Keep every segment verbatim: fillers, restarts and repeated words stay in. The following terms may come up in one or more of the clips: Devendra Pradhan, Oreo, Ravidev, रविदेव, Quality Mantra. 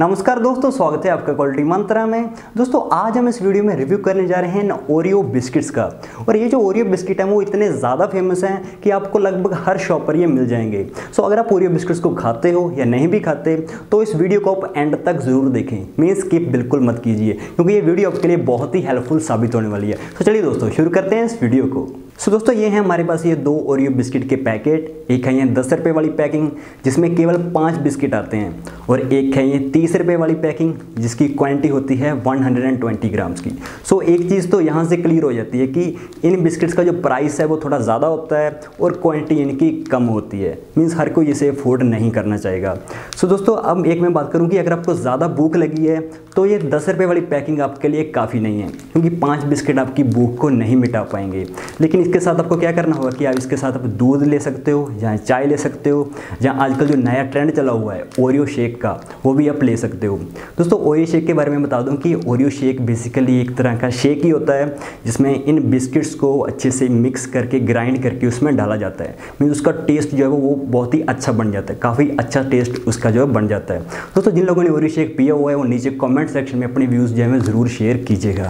नमस्कार दोस्तों, स्वागत है आपका क्वालिटी मंत्रा में। दोस्तों आज हम इस वीडियो में रिव्यू करने जा रहे हैं ओरियो बिस्किट्स का। और ये जो ओरियो बिस्किट है वो इतने ज़्यादा फेमस हैं कि आपको लगभग हर शॉप पर ये मिल जाएंगे। सो अगर आप ओरियो बिस्किट्स को खाते हो या नहीं भी खाते तो इस वीडियो को आप एंड तक ज़रूर देखें, मीन्स स्किप बिल्कुल मत कीजिए, क्योंकि ये वीडियो आपके लिए बहुत ही हेल्पफुल साबित होने वाली है। तो चलिए दोस्तों शुरू करते हैं इस वीडियो को। सो दोस्तों ये हैं हमारे पास ये दो ओरियो बिस्किट के पैकेट। एक है ये दस रुपये वाली पैकिंग जिसमें केवल पाँच बिस्किट आते हैं, और एक है ये तीस रुपये वाली पैकिंग जिसकी क्वांटिटी होती है एक सौ बीस ग्राम्स की। सो एक चीज़ तो यहाँ से क्लियर हो जाती है कि इन बिस्किट्स का जो प्राइस है वो थोड़ा ज़्यादा होता है और क्वांटिटी इनकी कम होती है, मीन्स हर कोई इसे अफोर्ड नहीं करना चाहेगा। सो दोस्तों अब एक मैं बात करूँ कि अगर आपको ज़्यादा भूख लगी है तो ये दस रुपये वाली पैकिंग आपके लिए काफ़ी नहीं है, क्योंकि पाँच बिस्किट आपकी भूख को नहीं मिटा पाएंगे। लेकिन इसके साथ आपको क्या करना होगा कि आप इसके साथ आप दूध ले सकते हो, या चाय ले सकते हो, या आजकल जो नया ट्रेंड चला हुआ है ओरियो शेक का वो भी आप ले सकते हो। दोस्तों ओरियो शेक के बारे में बता दूं कि ओरियो शेक बेसिकली एक तरह का शेक ही होता है जिसमें इन बिस्किट्स को अच्छे से मिक्स करके ग्राइंड करके उसमें डाला जाता है। मीन उसका टेस्ट जो है वो बहुत ही अच्छा बन जाता है, काफ़ी अच्छा टेस्ट उसका जो है बन जाता है। दोस्तों जिन लोगों ने ओरियो शेक पिया हुआ है वो नीचे कॉमेंट सेक्शन में अपने व्यूज़ जो है ज़रूर शेयर कीजिएगा।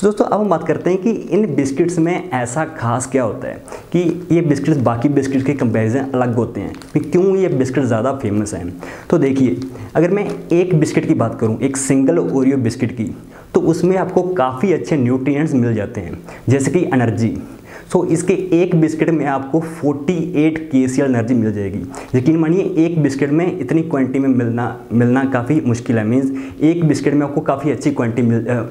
तो दोस्तों अब हम बात करते हैं कि इन बिस्किट्स में ऐसा खास क्या होता है कि ये बिस्किट्स बाकी बिस्किट्स के कंपैरिजन अलग होते हैं, क्यों ये बिस्किट ज़्यादा फेमस हैं। तो देखिए अगर मैं एक बिस्किट की बात करूं, एक सिंगल ओरियो बिस्किट की, तो उसमें आपको काफ़ी अच्छे न्यूट्रिएंट्स मिल जाते हैं जैसे कि एनर्जी। सो so, इसके एक बिस्किट में आपको अड़तालीस केसीएल एनर्जी मिल जाएगी। यकीन मानिए एक बिस्किट में इतनी क्वांटिटी में मिलना मिलना काफ़ी मुश्किल है, मीन्स एक बिस्किट में आपको काफ़ी अच्छी क्वांटिटी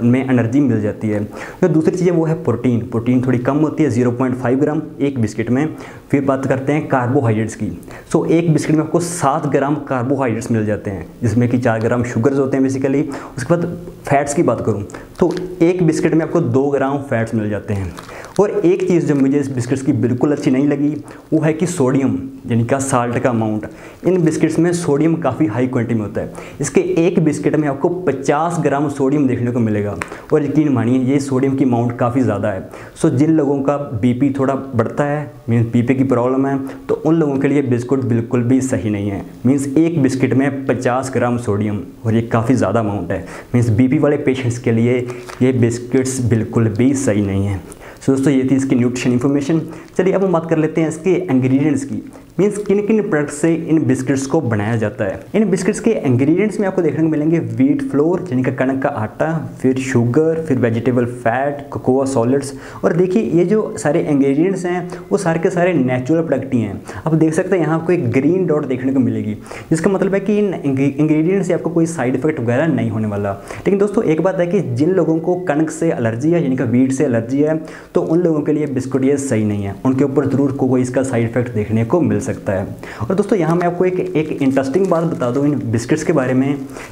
में एनर्जी मिल जाती है। तो दूसरी चीज़ वो है प्रोटीन। प्रोटीन थोड़ी कम होती है, ज़ीरो पॉइंट फाइव ग्राम एक बिस्किट में। फिर बात करते हैं कार्बोहाइड्रेट्स की। सो so, एक बिस्किट में आपको सात ग्राम कार्बोहाइड्रेट्स मिल जाते हैं जिसमें कि चार ग्राम शुगर्स होते हैं बेसिकली। उसके बाद फैट्स की बात करूँ तो एक बिस्किट में आपको दो ग्राम फैट्स मिल जाते हैं। और एक चीज़ जो मुझे इस बिस्किट्स की बिल्कुल अच्छी नहीं लगी वो है कि सोडियम, यानी का साल्ट का अमाउंट। इन बिस्किट्स में सोडियम काफ़ी हाई क्वांटिटी में होता है। इसके एक बिस्किट में आपको पचास ग्राम सोडियम देखने को मिलेगा, और यकीन मानिए ये सोडियम की अमाउंट काफ़ी ज़्यादा है। सो जिन लोगों का बीपी थोड़ा बढ़ता है, मीन्स बीपी की प्रॉब्लम है, तो उन लोगों के लिए बिस्किट बिल्कुल भी सही नहीं है। मीन्स एक बिस्किट में पचास ग्राम सोडियम, और ये काफ़ी ज़्यादा अमाउंट है, मीन्स बीपी वाले पेशेंट्स के लिए ये बिस्किट्स बिल्कुल भी सही नहीं है। सो दोस्तों ये थी इसकी न्यूट्रिशन इन्फॉर्मेशन। चलिए अब हम बात कर लेते हैं इसके इंग्रेडिएंट्स की, मीन्स किन किन प्रोडक्ट से इन बिस्किट्स को बनाया जाता है। इन बिस्किट्स के इंग्रेडिएंट्स में आपको देखने को मिलेंगे व्हीट फ्लोर, यानी कि कणक का आटा, फिर शुगर, फिर वेजिटेबल फैट, कोकोआ सॉलिड्स। और देखिए ये जो सारे इंग्रेडिएंट्स हैं वो सारे के सारे नेचुरल प्रोडक्ट ही हैं। आप देख सकते हैं यहाँ आपको एक ग्रीन डॉट देखने को मिलेगी, जिसका मतलब है कि इन इंग्रेडिएंट्स से आपको कोई साइड इफेक्ट वगैरह नहीं होने वाला। लेकिन दोस्तों एक बात है कि जिन लोगों को कणक से एलर्जी है, यानी कि व्हीट से एलर्जी है, तो उन लोगों के लिए बिस्किट ये सही नहीं है, उनके ऊपर ज़रूर कोई इसका साइड इफेक्ट देखने को मिल सकता है। और दोस्तों यहाँ मैं आपको एक एक इंटरेस्टिंग बात बता दूँ इन बिस्किट्स के बारे में।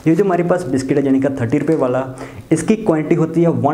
ये जो हमारे पास बिस्किट है, यानी कि थर्टी रुपये वाला, इसकी क्वांटिटी होती है एक सौ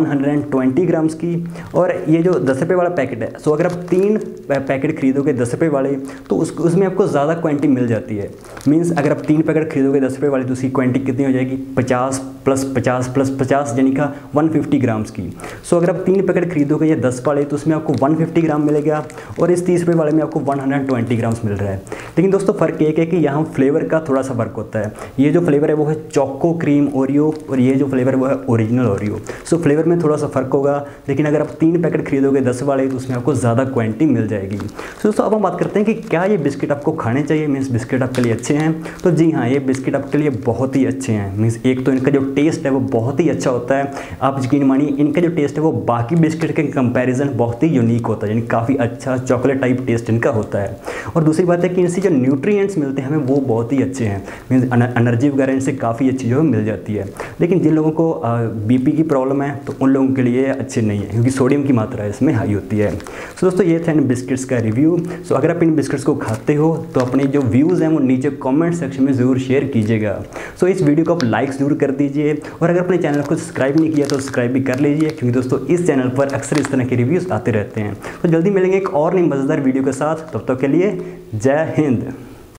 बीस ग्राम्स की। और ये जो दस रुपये वाला पैकेट है, सो अगर आप तीन पैकेट खरीदोगे दस रुपये वाले तो उस उसमें आपको ज़्यादा क्वांटिटी मिल जाती है। मीन्स अगर आप तीन पैकेट खरीदोगे दस रुपये वाले तो उसकी क्वांटिटी कितनी हो जाएगी, पचास प्लस पचास प्लस पचास, यानी कि एक सौ पचास ग्राम्स की। सो अगर आप तीन पैकेट खरीदोगे या दस वाले तो उसमें आपको एक सौ पचास ग्राम मिलेगा, और इस तीस रुपये वाले में आपको एक सौ बीस ग्राम्स मिल रहा है। लेकिन दोस्तों फ़र्क एक है कि यहाँ फ्लेवर का थोड़ा सा फ़र्क होता है। ये जो फ्लेवर है वो है चोको क्रीम ओरियो, और ये जो फ्लेवर है वो है ओरिजिनल ओरियो। सो फ्लेवर में थोड़ा सा फ़र्क होगा, लेकिन अगर आप तीन पैकेट खरीदोगे दस वाले तो उसमें आपको ज़्यादा क्वांटिटी मिल जाएगी। सो दोस्तों अब हम बात करते हैं कि क्या ये बिस्किट आपको खाने चाहिए, मीन्स बिस्किट आपके लिए अच्छे हैं। तो जी हाँ, ये बिस्किट आपके लिए बहुत ही अच्छे हैं। मीन्स एक तो इनका जो टेस्ट है वो बहुत ही अच्छा होता है। आप यकीन मानिए इनका जो टेस्ट है वो बाकी बिस्किट के कंपैरिजन बहुत ही यूनिक होता है, यानी काफ़ी अच्छा चॉकलेट टाइप टेस्ट इनका होता है। और दूसरी बात है कि इनसे जो न्यूट्रिएंट्स मिलते हैं हमें वो बहुत ही अच्छे हैं, मीन्स एनर्जी वगैरह इनसे काफ़ी अच्छी जो है मिल जाती है। लेकिन जिन लोगों को बीपी की प्रॉब्लम है तो उन लोगों के लिए अच्छे नहीं है, क्योंकि सोडियम की मात्रा इसमें हाई होती है। सो दोस्तों ये था इन बिस्किट्स का रिव्यू। सो अगर आप इन बिस्किट्स को खाते हो तो अपने जो व्यूज़ हैं वो नीचे कॉमेंट सेक्शन में ज़रूर शेयर कीजिएगा। सो इस वीडियो को आप लाइक ज़रूर कर दीजिए, और अगर अपने चैनल को सब्सक्राइब नहीं किया तो सब्सक्राइब भी कर लीजिए, क्योंकि दोस्तों इस चैनल पर अक्सर इस तरह के रिव्यूज़ आते रहते हैं। तो जल्दी मिलेंगे एक और नई मज़ेदार वीडियो के साथ, तब तक के लिए जय हिंद।